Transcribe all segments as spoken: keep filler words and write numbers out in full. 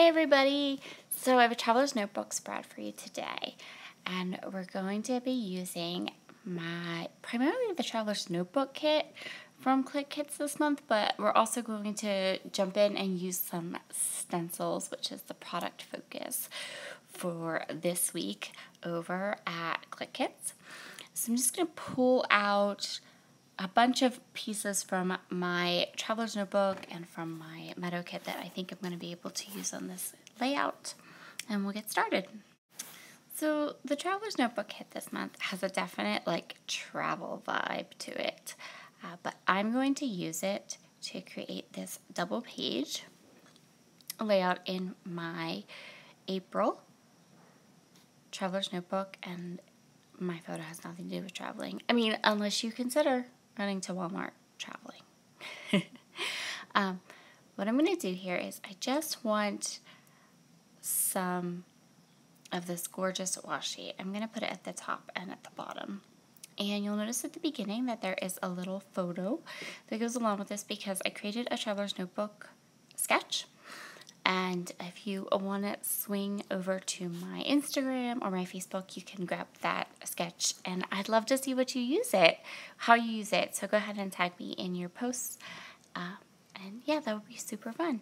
Hey everybody! So I have a Traveler's Notebook spread for you today, and we're going to be using my primarily the Traveler's Notebook kit from Clique Kits this month, but we're also going to jump in and use some stencils, which is the product focus for this week over at Clique Kits. So I'm just going to pull out a bunch of pieces from my Traveler's Notebook and from my Meadow Kit that I think I'm going to be able to use on this layout, and we'll get started. So the Traveler's Notebook kit this month has a definite like travel vibe to it, uh, but I'm going to use it to create this double page layout in my April Traveler's Notebook, and my photo has nothing to do with traveling. I mean, unless you consider running to Walmart traveling. um, what I'm going to do here is I just want some of this gorgeous washi. I'm going to put it at the top and at the bottom. And you'll notice at the beginning that there is a little photo that goes along with this because I created a Traveler's Notebook sketch. And if you want to swing over to my Instagram or my Facebook, you can grab that sketch. And I'd love to see what you use it, how you use it. So go ahead and tag me in your posts. Uh, and yeah, that would be super fun.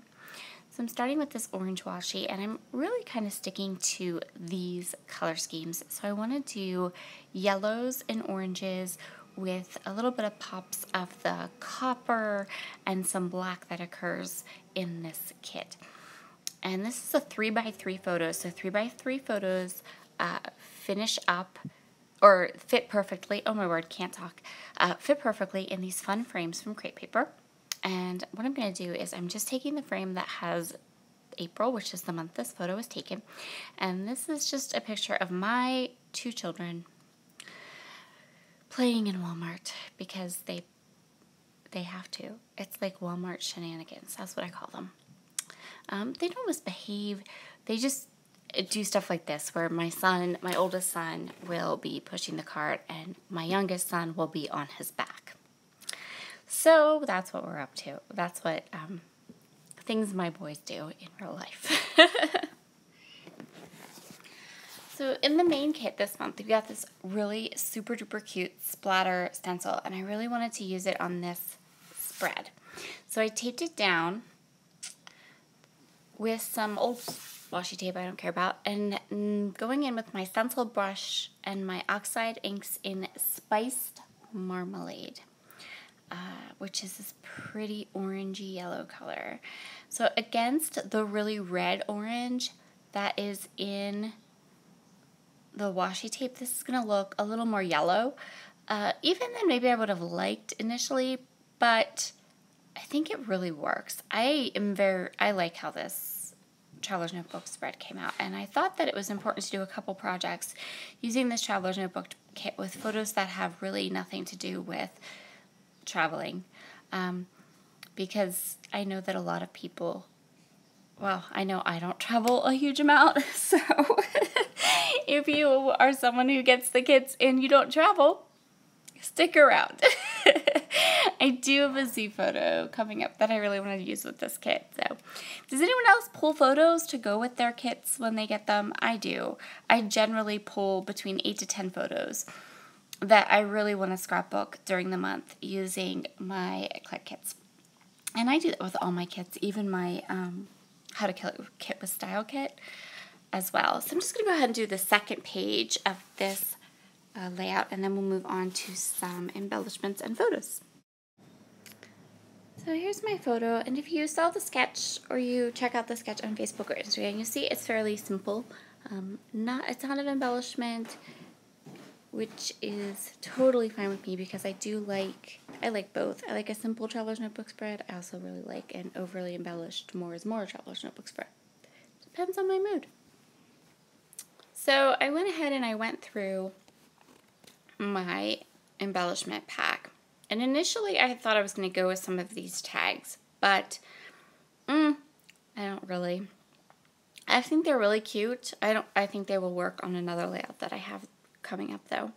So I'm starting with this orange washi, and I'm really kind of sticking to these color schemes. So I want to do yellows and oranges with a little bit of pops of the copper and some black that occurs in this kit. And this is a three by three photo, so three by three photos uh, finish up or fit perfectly. Oh my word, can't talk. Uh, fit perfectly in these fun frames from Crate Paper. And what I'm going to do is I'm just taking the frame that has April, which is the month this photo was taken, and this is just a picture of my two children playing in Walmart because they they have to. It's like Walmart shenanigans. That's what I call them. Um, they don't misbehave, they just do stuff like this where my son, my oldest son, will be pushing the cart and my youngest son will be on his back. So that's what we're up to. That's what um, things my boys do in real life. So in the main kit this month, we've got this really super duper cute splatter stencil, and I really wanted to use it on this spread. So I taped it down with some old washi tape I don't care about, and going in with my stencil brush and my oxide inks in Spiced Marmalade, uh, which is this pretty orangey yellow color. So against the really red orange that is in the washi tape, this is going to look a little more yellow, uh, even then maybe I would have liked initially, but I think it really works. I am very, I like how this Traveler's Notebook spread came out, and I thought that it was important to do a couple projects using this Traveler's Notebook kit with photos that have really nothing to do with traveling, um, because I know that a lot of people, well, I know I don't travel a huge amount, so if you are someone who gets the kits and you don't travel, stick around. I do have a Z photo coming up that I really wanted to use with this kit. So, does anyone else pull photos to go with their kits when they get them? I do. I generally pull between eight to ten photos that I really want to scrapbook during the month using my Clique Kits. And I do that with all my kits, even my um, How to Kill It Kit with Style kit as well. So I'm just going to go ahead and do the second page of this uh, layout, and then we'll move on to some embellishments and photos. So here's my photo, and if you saw the sketch or you check out the sketch on Facebook or Instagram, you'll see it's fairly simple, um, not a ton of embellishment, which is totally fine with me because I do like, I like both. I like a simple Traveler's Notebook spread. I also really like an overly embellished more is more Traveler's Notebook spread. Depends on my mood. So I went ahead and I went through my embellishment pack. And initially I thought I was going to go with some of these tags, but mm, I don't really. I think they're really cute. I don't. I think they will work on another layout that I have coming up though.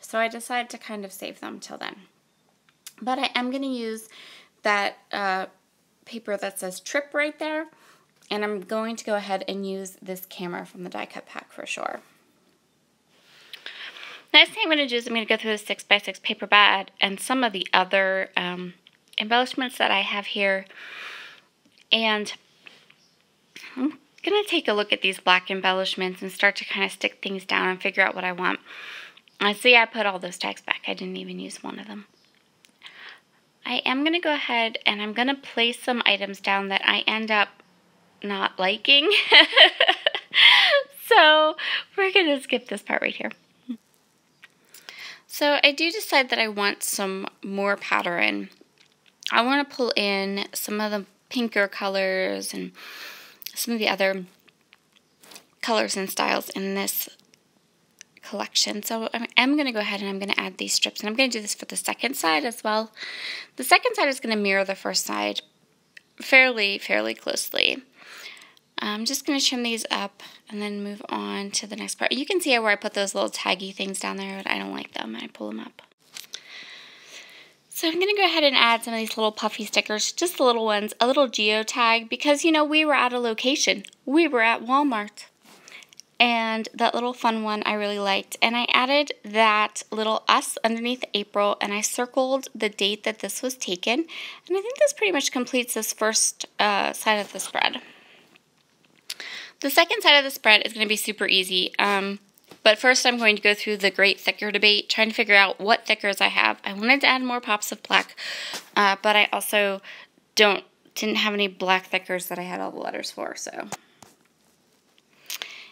So I decided to kind of save them till then. But I am going to use that uh, paper that says trip right there And I'm going to go ahead and use this camera from the die cut pack for sure. Next thing I'm going to do is I'm going to go through the six by six paper bag and some of the other um, embellishments that I have here. And I'm going to take a look at these black embellishments and start to kind of stick things down and figure out what I want. And see, I put all those tags back. I didn't even use one of them. I am going to go ahead and I'm going to place some items down that I end up not liking. So we're going to skip this part right here. So I do decide that I want some more pattern. I want to pull in some of the pinker colors and some of the other colors and styles in this collection. So I am going to go ahead and I'm going to add these strips. And I'm going to do this for the second side as well. The second side is going to mirror the first side fairly, fairly closely. I'm just going to trim these up and then move on to the next part. You can see where I put those little taggy things down there, but I don't like them. I pull them up. So I'm going to go ahead and add some of these little puffy stickers, just the little ones, a little geotag, because, you know, we were at a location. We were at Walmart. And that little fun one I really liked. And I added that little us underneath April, and I circled the date that this was taken. And I think this pretty much completes this first uh, side of the spread. The second side of the spread is going to be super easy. Um, But first I'm going to go through the great thicker debate, trying to figure out what thickers I have. I wanted to add more pops of black, uh, but I also don't didn't have any black thickers that I had all the letters for. So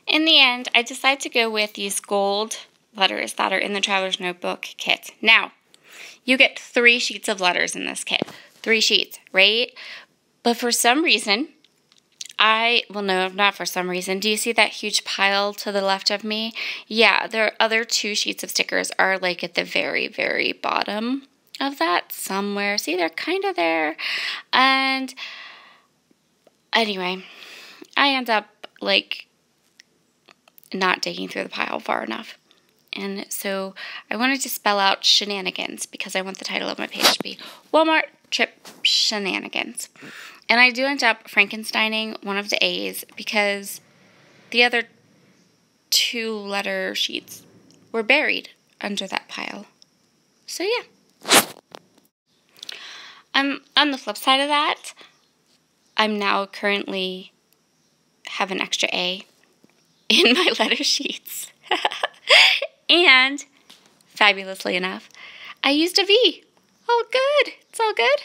in the end, I decided to go with these gold letters that are in the Traveler's Notebook kit. Now, you get three sheets of letters in this kit. Three sheets, right? But for some reason... I, well no, not for some reason. Do you see that huge pile to the left of me? Yeah, the other two sheets of stickers are like at the very, very bottom of that somewhere. See, they're kind of there. And anyway, I end up like not digging through the pile far enough. And so I wanted to spell out shenanigans because I want the title of my page to be Walmart Trip Shenanigans. And I do end up Frankensteining one of the A's because the other two letter sheets were buried under that pile. So yeah. Um, on the flip side of that, I'm now currently have an extra A in my letter sheets. And, fabulously enough, I used a V. All good. It's all good.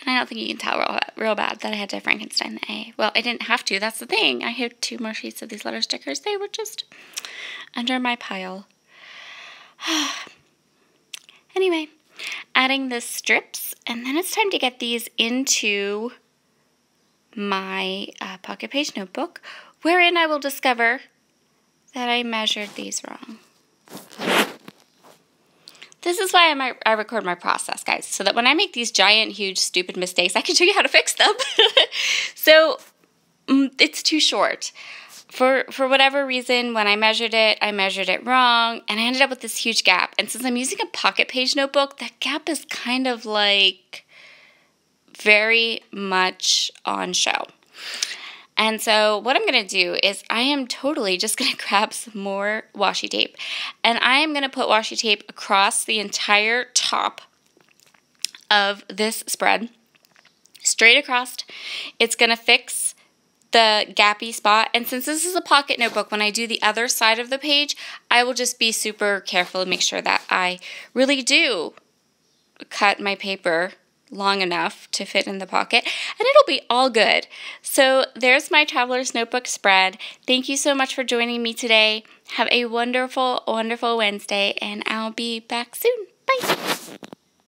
And I don't think you can tell real, real bad that I had to Frankenstein the A. Well, I didn't have to. That's the thing. I had two more sheets of these letter stickers. They were just under my pile. Anyway, adding the strips. And then it's time to get these into my uh, pocket page notebook, wherein I will discover that I measured these wrong. This is why I, might, I record my process, guys, so that when I make these giant, huge, stupid mistakes, I can show you how to fix them. So it's too short. For, for whatever reason, when I measured it, I measured it wrong, and I ended up with this huge gap. And since I'm using a pocket page notebook, that gap is kind of like very much on show. And so what I'm going to do is I am totally just going to grab some more washi tape. And I am going to put washi tape across the entire top of this spread, straight across. It's going to fix the gappy spot. And since this is a pocket notebook, when I do the other side of the page, I will just be super careful and make sure that I really do cut my paper long enough to fit in the pocket, and it'll be all good. So there's my Traveler's Notebook spread. Thank you so much for joining me today. Have a wonderful, wonderful Wednesday, and I'll be back soon. Bye!